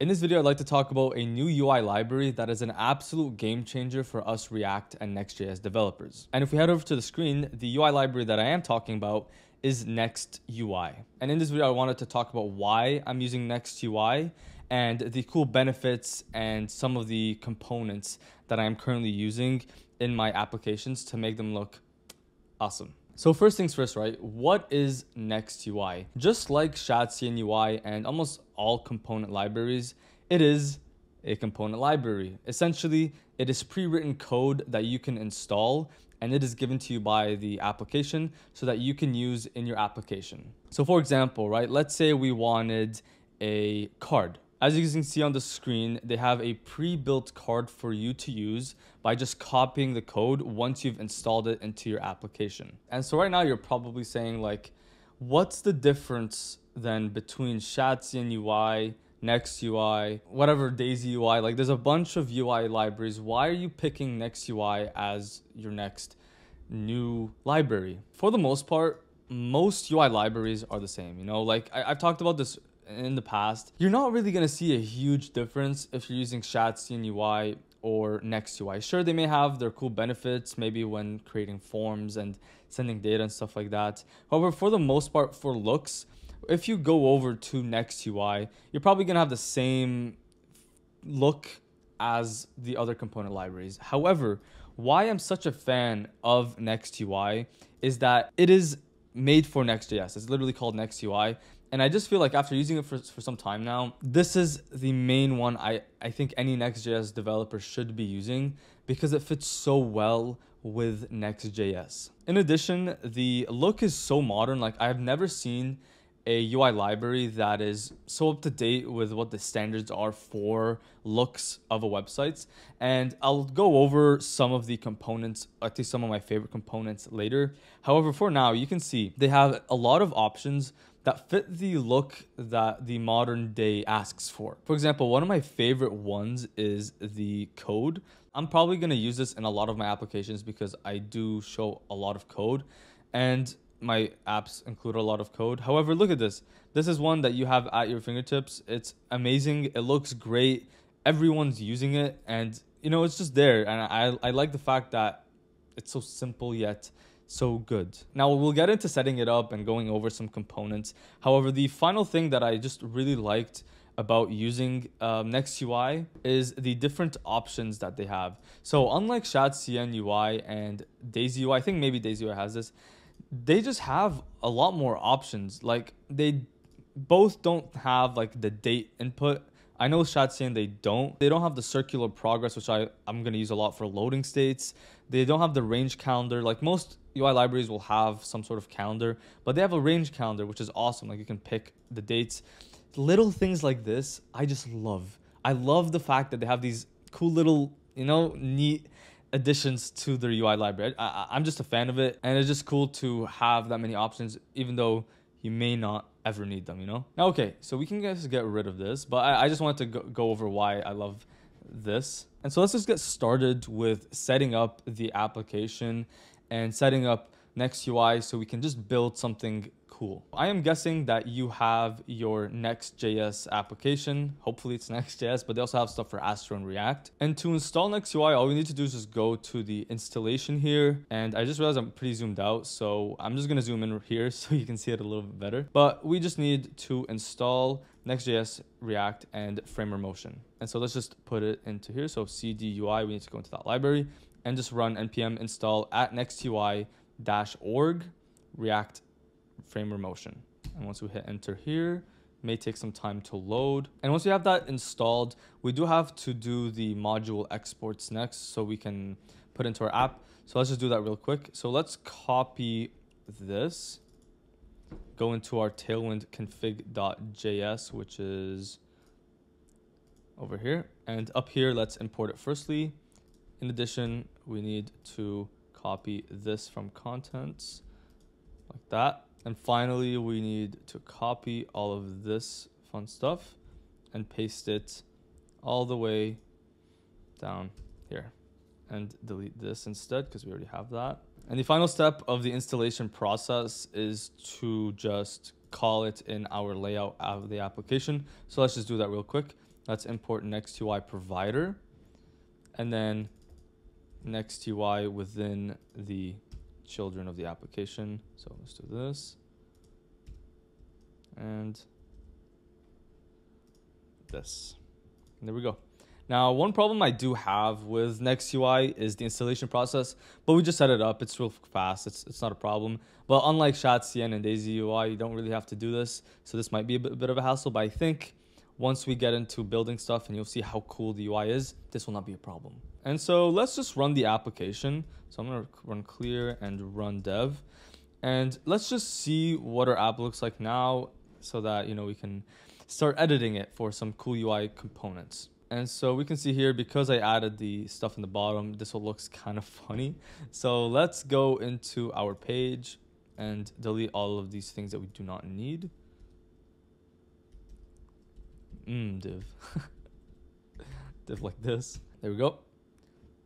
In this video, I'd like to talk about a new UI library that is an absolute game changer for us React and Next.js developers. And if we head over to the screen, the UI library that I am talking about is Next UI. And in this video, I wanted to talk about why I'm using Next UI and the cool benefits and some of the components that I'm currently using in my applications to make them look awesome. So first things first, right? What is Next UI? Just like Shadcn UI and almost all component libraries, it is a component library. Essentially, it is pre-written code that you can install and it is given to you by the application so that you can use in your application. So for example, right? Let's say we wanted a card. As you can see on the screen, they have a pre-built card for you to use by just copying the code once you've installed it into your application. And so right now you're probably saying like, what's the difference then between Shadcn UI, Next UI, whatever, Daisy UI, like there's a bunch of UI libraries. Why are you picking Next UI as your next new library? For the most part, most UI libraries are the same, you know, like I've talked about this in the past. You're not really going to see a huge difference if you're using Shadcn UI or Next UI. Sure, they may have their cool benefits, maybe when creating forms and sending data and stuff like that. However, for the most part, for looks, if you go over to Next UI, you're probably going to have the same look as the other component libraries. However, why I'm such a fan of Next UI is that it is made for Next.js. It's literally called Next UI. And I just feel like after using it for some time now, this is the main one I think any Next.js developer should be using because it fits so well with Next.js. In addition, the look is so modern. Like I've never seen a UI library that is so up to date with what the standards are for looks of a website. And I'll go over some of the components, at least some of my favorite components later. However, for now, you can see they have a lot of options that fit the look that the modern day asks for. For example, one of my favorite ones is the code. I'm probably gonna use this in a lot of my applications because I do show a lot of code and my apps include a lot of code. However, look at this. This is one that you have at your fingertips. It's amazing. It looks great. Everyone's using it and you know, it's just there. And I like the fact that it's so simple yet so good. Now we'll get into setting it up and going over some components. However, the final thing that I just really liked about using Next UI is the different options that they have. So unlike Shadcn UI and Daisy UI, I think maybe Daisy UI has this, they just have a lot more options. Like they both don't have like the date input. I know Shadcn, they don't have the circular progress, which I'm going to use a lot for loading states. They don't have the range calendar. Like most UI libraries will have some sort of calendar, but they have a range calendar, which is awesome. Like you can pick the dates, little things like this. I just love, the fact that they have these cool little, you know, neat additions to their UI library. I'm just a fan of it. And it's just cool to have that many options, even though you may not ever need them, you know? Now, okay, so we can just get rid of this, but I just wanted to go over why I love this. And so let's just get started with setting up the application and setting up Next UI so we can just build something cool. I am guessing that you have your Next.js application. Hopefully it's Next.js, but they also have stuff for Astro and React. And to install Next UI, all we need to do is just go to the installation here. And I just realized I'm pretty zoomed out, so I'm just gonna zoom in here so you can see it a little bit better. But we just need to install Next.js, React, and FramerMotion. And so let's just put it into here. So cd UI, we need to go into that library and just run npm install at nextui-org react FramerMotion. And once we hit enter here, may take some time to load. And once we have that installed, we do have to do the module exports next so we can put into our app. So let's just do that real quick. So let's copy this, go into our Tailwind config.js, which is over here. And up here, let's import it firstly. In addition, we need to copy this from contents like that. And finally, we need to copy all of this fun stuff and paste it all the way down here and delete this instead because we already have that. And the final step of the installation process is to just call it in our layout of the application. So let's just do that real quick. Let's import next UI provider and then next UI within the children of the application. So let's do this. And this. And there we go. Now, one problem I do have with NextUI is the installation process, but we just set it up. It's real fast. It's not a problem. But unlike ShadCN and DaisyUI, you don't really have to do this. So this might be a bit of a hassle, but I think once we get into building stuff and you'll see how cool the UI is, this will not be a problem. And so let's just run the application. So I'm going to run clear and run dev. And let's just see what our app looks like now so that, you know, we can start editing it for some cool UI components. And so we can see here, because I added the stuff in the bottom, this all looks kind of funny. So let's go into our page and delete all of these things that we do not need. Div. Div like this. There we go.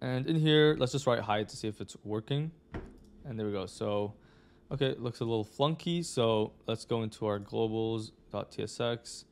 And in here, let's just write hi to see if it's working. And there we go. So, okay, it looks a little flunky. So let's go into our globals.tsx.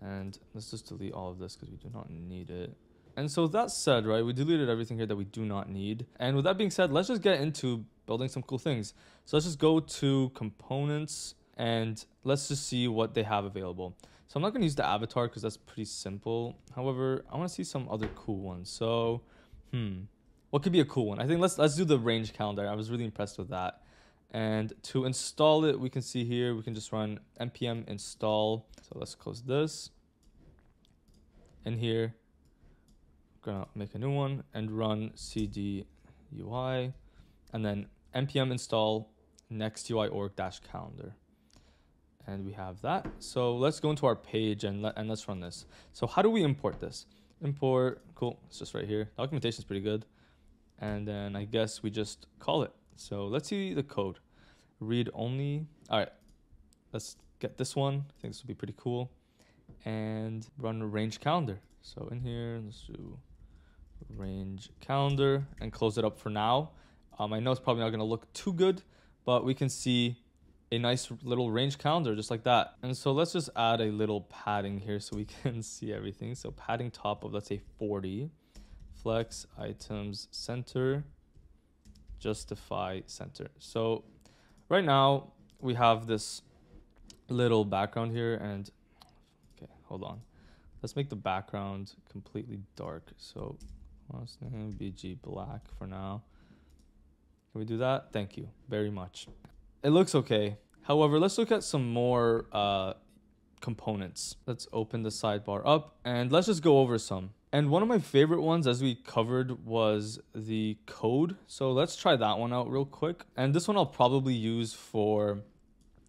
And let's just delete all of this because we do not need it. And so that said, right, we deleted everything here that we do not need. And with that being said, let's just get into building some cool things. So let's just go to components and let's just see what they have available. So I'm not going to use the avatar because that's pretty simple. However, I want to see some other cool ones. So, what could be a cool one? I think let's do the range calendar. I was really impressed with that. And to install it, we can see here, we can just run npm install. So let's close this. And here, I'm going to make a new one and run cd UI. And then npm install nextui.org-calendar. And we have that. So let's go into our page and let's run this. So how do we import this? Import, cool, it's just right here. Documentation is pretty good. And then I guess we just call it. So let's see the code. Read only. All right, let's get this one. I think this will be pretty cool. And run range calendar. So in here, let's do range calendar and close it up for now. I know it's probably not going to look too good, but we can see a nice little range calendar just like that. And so let's just add a little padding here so we can see everything. So padding top of, let's say, 40. Flex items center. Justify center. So right now we have this little background here, and okay, hold on, let's make the background completely dark. So it's gonna be BG black for now. Can we do that? Thank you very much. It looks okay. However, let's look at some more components. Let's open the sidebar up and let's just go over some. And one of my favorite ones, as we covered, was the code. So let's try that one out real quick. And this one I'll probably use for,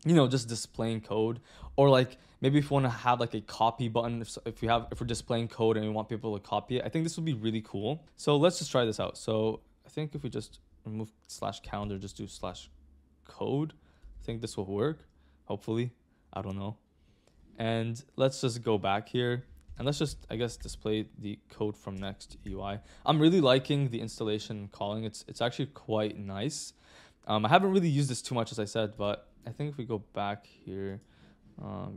you know, just displaying code, or like maybe if you want to have like a copy button, if we're displaying code and we want people to copy it, I think this would be really cool. So let's just try this out. So I think if we just remove slash calendar, just do slash code, I think this will work. Hopefully, I don't know. And let's just go back here. And let's just, I guess, display the code from Next UI. I'm really liking the installation calling. It's actually quite nice. I haven't really used this too much, as I said, but I think if we go back here,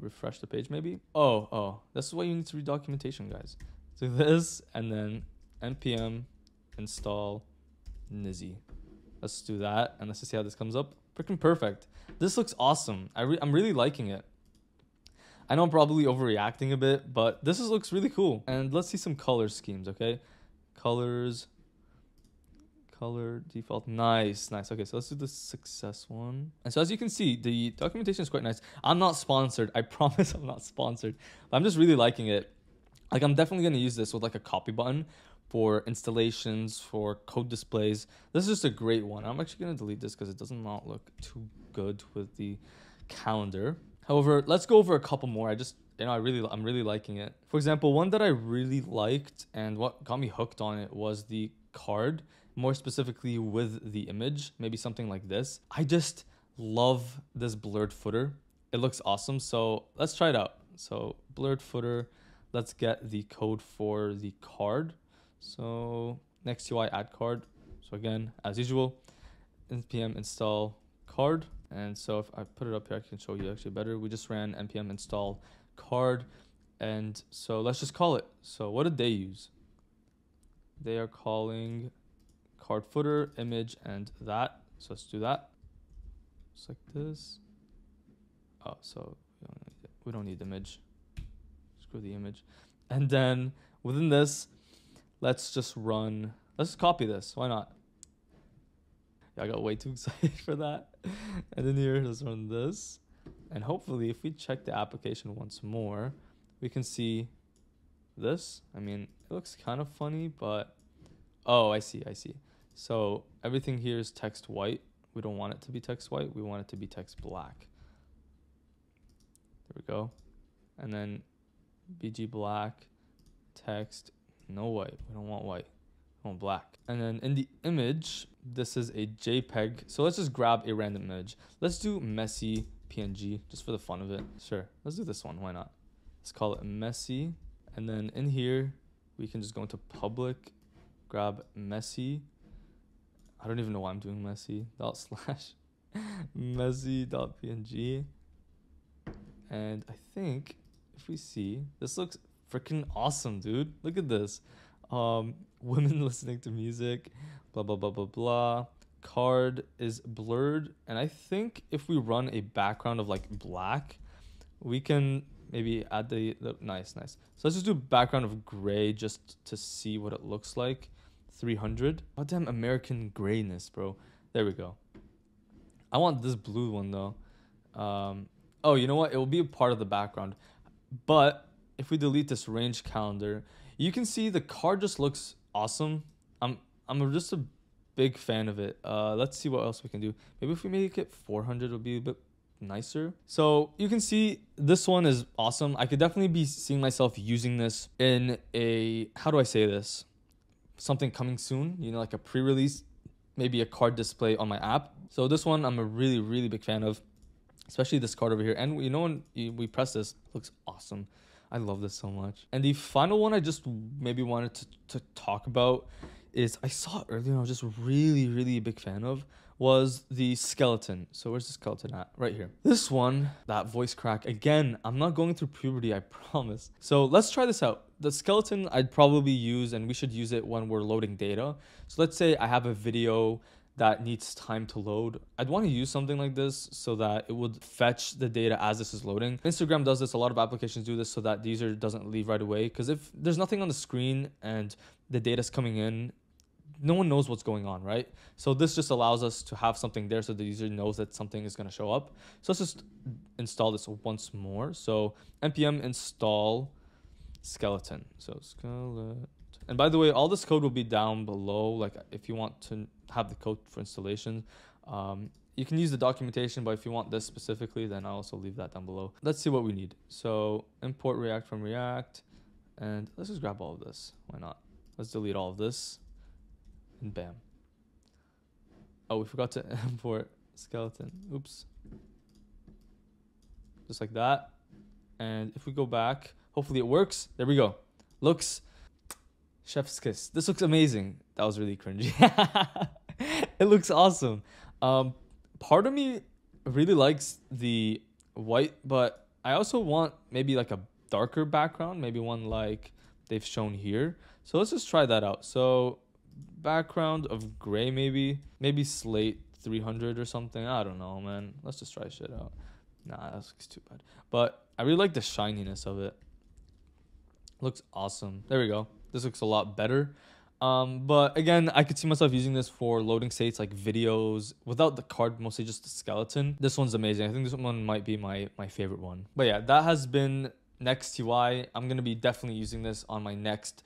refresh the page maybe. Oh, this is why you need to read documentation, guys. So this, and then npm install nizzy. Let's do that, and let's just see how this comes up. Freaking perfect. This looks awesome. I'm really liking it. I know I'm probably overreacting a bit, but this looks really cool. And let's see some color schemes, okay? Colors, color default, nice. Okay, so let's do the success one. And so as you can see, the documentation is quite nice. I'm not sponsored, I promise I'm not sponsored. But I'm just really liking it. Like, I'm definitely gonna use this with like a copy button for installations, for code displays. This is just a great one. I'm actually gonna delete this because it does not look too good with the calendar. However, let's go over a couple more. I'm really liking it. For example, one that I really liked and what got me hooked on it was the card, more specifically with the image, maybe something like this. I just love this blurred footer. It looks awesome. So let's try it out. So blurred footer, let's get the code for the card. So next UI add card. So again, as usual, npm install card. And so if I put it up here, I can show you actually better. We just ran npm install card. And so let's just call it. So what did they use? They are calling card footer, image, and that. So let's do that. Just like this. Oh, so we don't need image. Screw the image. And then within this, let's just copy this. Why not? Yeah, I got way too excited for that. And then here, let's run this. And hopefully, if we check the application once more, we can see this. I mean, it looks kind of funny, but... Oh, I see. So everything here is text white. We don't want it to be text white. We want it to be text black. There we go. And then BG black, text, no white. We don't want white. We want black. And then in the image, this is a JPEG. So let's just grab a random image. Let's do messy PNG just for the fun of it. Sure, let's do this one, why not? Let's call it messy. And then in here, we can just go into public, grab messy. I don't even know why I'm doing messy. / messy.png. And I think if we see, this looks freaking awesome, dude. Look at this. Women listening to music, blah, blah, blah, blah, blah. Card is blurred. And I think if we run a background of like black, we can maybe add the nice. So let's just do background of gray just to see what it looks like. 300. Goddamn American grayness, bro. There we go. I want this blue one though. Oh, you know what? It will be a part of the background. But if we delete this range calendar, you can see the card just looks awesome. I'm just a big fan of it. Let's see what else we can do. Maybe if we make it 400, it'll be a bit nicer. So you can see this one is awesome. I could definitely be seeing myself using this in a, how do I say this? Something coming soon, you know, like a pre-release, maybe a card display on my app. So this one I'm a really, really big fan of, especially this card over here. And you know, when we press this, it looks awesome. I love this so much. And the final one I just maybe wanted to talk about is, I saw it earlier and I was just really, really a big fan of, was the skeleton. So where's the skeleton at? Right here. This one, that voice crack. Again, I'm not going through puberty, I promise. So let's try this out. The skeleton I'd probably use, and we should use it when we're loading data. So let's say I have a video that needs time to load. I'd want to use something like this so that it would fetch the data as this is loading. Instagram does this, a lot of applications do this so that the user doesn't leave right away, because if there's nothing on the screen and the data's coming in, no one knows what's going on, right? So this just allows us to have something there so the user knows that something is going to show up. So let's just install this once more. So npm install skeleton. So skeleton. And by the way, all this code will be down below. Like if you want to have the code for installation, you can use the documentation, but if you want this specifically, then I'll also leave that down below. Let's see what we need. So import React from React, and let's just grab all of this. Why not? Let's delete all of this and bam. Oh, we forgot to import skeleton. Oops. Just like that. And if we go back, hopefully it works. There we go. Looks chef's kiss. This looks amazing. That was really cringy. It looks awesome. Part of me really likes the white, but I also want maybe like a darker background, maybe one like they've shown here. So let's just try that out. So background of gray, maybe slate 300 or something. I don't know, man. Let's just try shit out. Nah, that looks too bad. But I really like the shininess of it. Looks awesome. There we go. This looks a lot better. But again, I could see myself using this for loading states like videos without the card, mostly just the skeleton. This one's amazing. I think this one might be my favorite one. But yeah, that has been Next UI. I'm going to be definitely using this on my next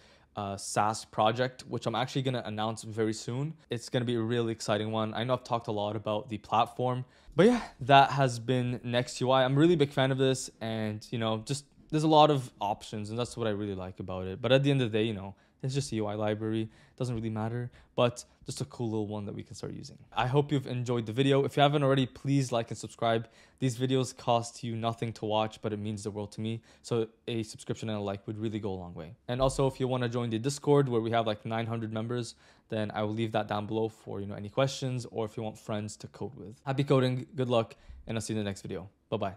SaaS project, which I'm actually going to announce very soon. It's going to be a really exciting one. I know I've talked a lot about the platform, but yeah, that has been Next UI. I'm a really big fan of this, and you know, just there's a lot of options, and that's what I really like about it. But at the end of the day, you know, it's just a UI library. It doesn't really matter, but just a cool little one that we can start using. I hope you've enjoyed the video. If you haven't already, please like and subscribe. These videos cost you nothing to watch, but it means the world to me. So a subscription and a like would really go a long way. And also, if you want to join the Discord where we have like 900 members, then I will leave that down below for, you know, any questions or if you want friends to code with. Happy coding, good luck, and I'll see you in the next video. Bye-bye.